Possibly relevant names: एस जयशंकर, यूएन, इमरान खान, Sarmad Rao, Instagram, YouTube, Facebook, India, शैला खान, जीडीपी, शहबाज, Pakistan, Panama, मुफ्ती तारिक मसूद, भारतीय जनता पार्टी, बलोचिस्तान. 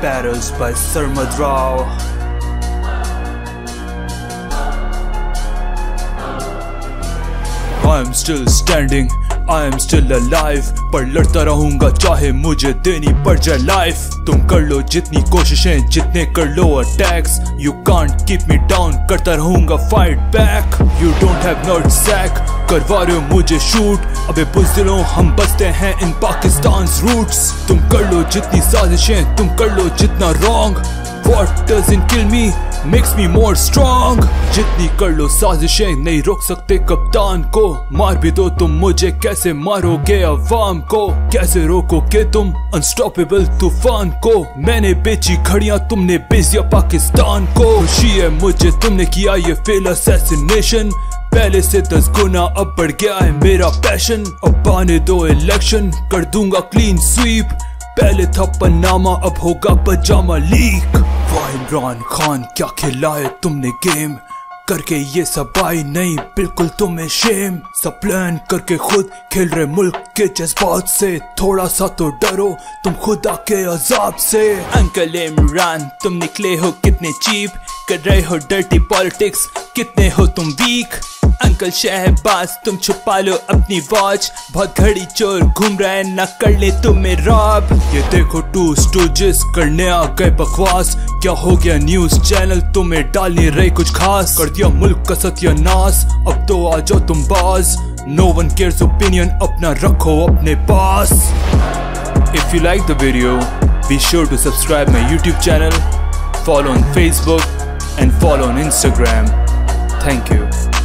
Battles by Sarmad Rao. I am still standing, I am still alive, पर लड़ता रहूँगा चाहे मुझे देनी पड़ जाए life. तुम कर लो जितनी कोशिशें, जितने कर लो attacks, you can't keep me down, करता रहूँगा fight back. You don't have no sack, करवा रहे हो मुझे shoot, अबे बुज़दिलों हम बसते हैं in Pakistan's roots. तुम कर लो जितनी साजिशें, तुम कर लो जितना wrong, what doesn't kill me makes me more strong. जितनी कर लो साजिशें नहीं रोक सकते कप्तान को, मार भी दो तुम मुझे कैसे मारोगे अवाम को, कैसे रोकोगे तुम अनस्टॉपेबल तूफान को. मैंने बेची घड़ियां तुमने बेच दिया पाकिस्तान को. खुशी है मुझे तुमने किया ये फेल असैसिनेशन, पहले से 10 गुना अब बढ़ गया है मेरा पैशन. अब आने दो इलेक्शन, कर दूंगा क्लीन स्वीप, पहले था पनामा अब होगा पजामा लीक. वाह इमरान खान क्या खिलाए तुमने गेम, करके ये सब आई नहीं बिल्कुल तुम्हें शेम. सब प्लान करके खुद खेल रहे मुल्क के जज्बात से, थोड़ा सा तो डरो तुम खुदा के अजाब से. अंकल इमरान तुम निकले हो कितने चीप, कर रहे हो डर्टी पॉलिटिक्स कितने हो तुम वीक. अंकल शहबाज तुम छुपा लो अपनी वॉच, बहुत घड़ी चोर घूम रहा है ना कर ले तुम्हें रॉब. ये देखो टू स्टूजेस करने आ गए बकवास, क्या हो गया न्यूज चैनल तुम्हें डाल नहीं रहे कुछ खास. कर दिया मुल्क का सत्यानाश अब तो आ जाओ तुम बाज, नो वन केयर्स ओपिनियन अपना रखो अपने पास. If you like the video be sure to subscribe my YouTube channel, follow on Facebook and follow on Instagram. Thank you.